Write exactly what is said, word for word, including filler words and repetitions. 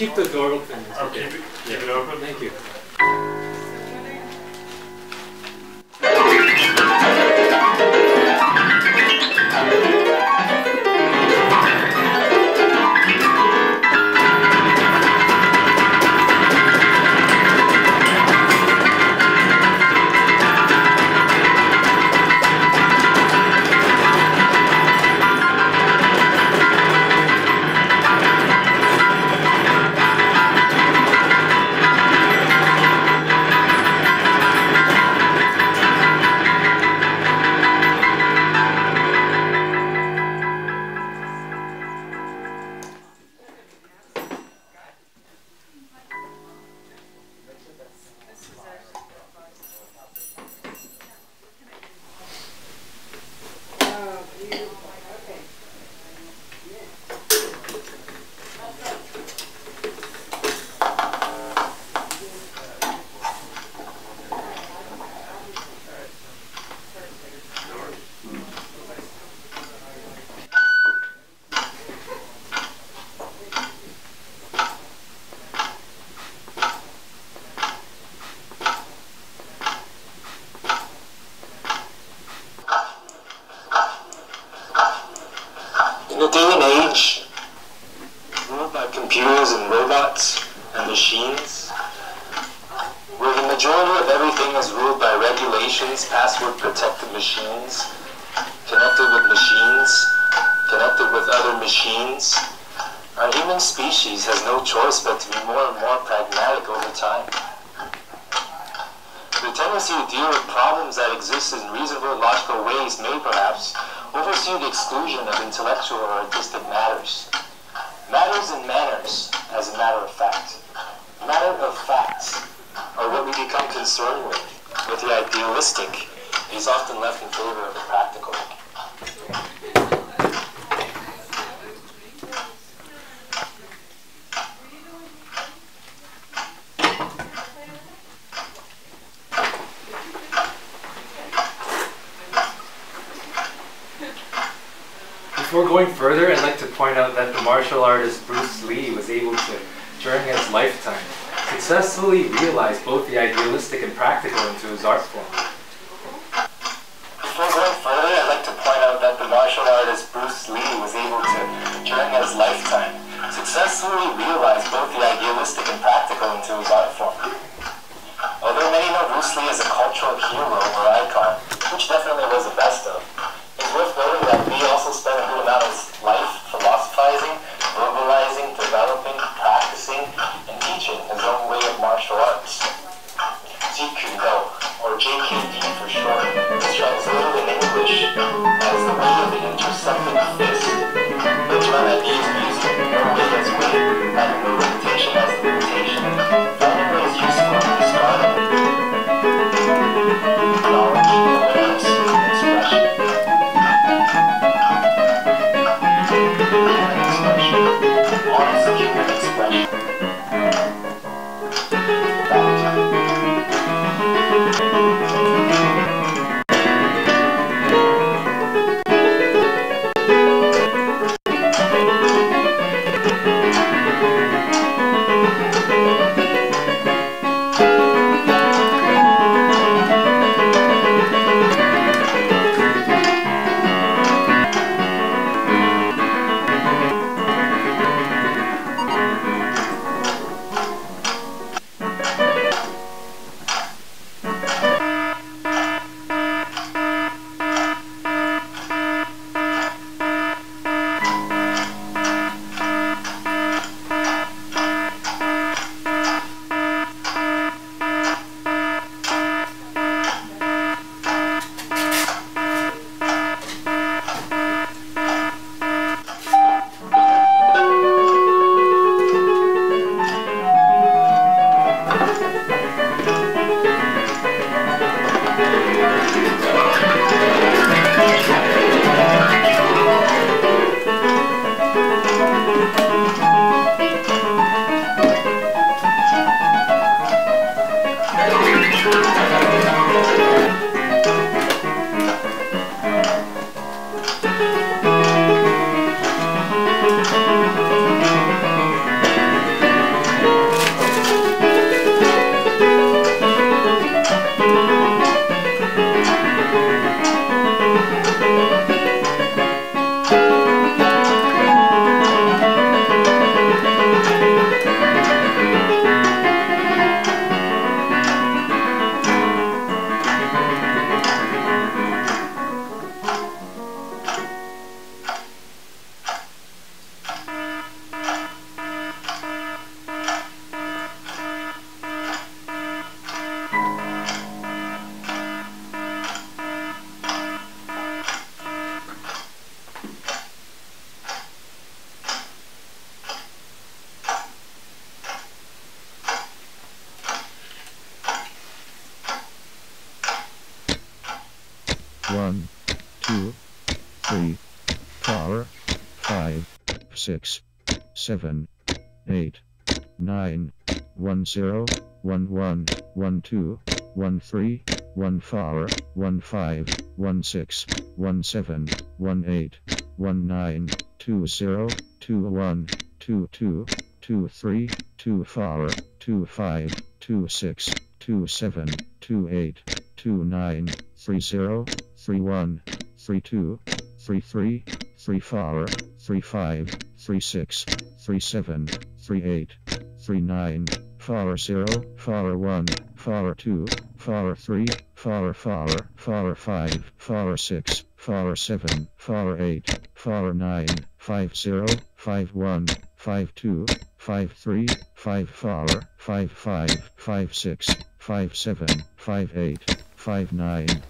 Keep the door open. Okay. Keep it, keep it open. Thank you. In a day and age ruled by computers and robots and machines, where the majority of everything is ruled by regulations, password-protected machines, connected with machines, connected with other machines, our human species has no choice but to be more and more pragmatic over time. The tendency to deal with problems that exist in reasonable, logical ways may perhaps oversee the exclusion of intellectual or artistic matters. Matters and manners, as a matter of fact. Matter of facts are what we become concerned with, with the idealistic is often left in favor of the practical. Before going further, I'd like to point out that the martial artist Bruce Lee was able to, during his lifetime, successfully realize both the idealistic and practical into his art form. Before going further, I'd like to point out that the martial artist Bruce Lee was able to, during his lifetime, successfully realize both the idealistic and practical into his art form. Although many know Bruce Lee as a cultural hero or icon, which definitely was the best of, it's worth noting that Lee also spent a good amount of his life philosophizing, verbalizing, developing, practicing, and teaching his own way of martial arts. Jeet Kune Do, or J K one, two, three, four, five, six, seven, eight, nine, one, zero, one, one, one, two, one, three, one, four, one, five, one, six, one, seven, one, eight, one, nine, two, zero, two, one, two, two, two, three, two, four, two, five, two, six, two, seven, two, eight, two, nine, three, zero, three, one, three, two, three, three, three, four, three, five, three, six, three, seven, three, eight, three, nine, four, zero, four, one, four, two, four, three, four, four, four, five, four, six, four, seven, four, eight, four, nine, five, zero, five, one, five, two, five, three, five, four, five, five, five, six, five, seven, five, eight, five, nine.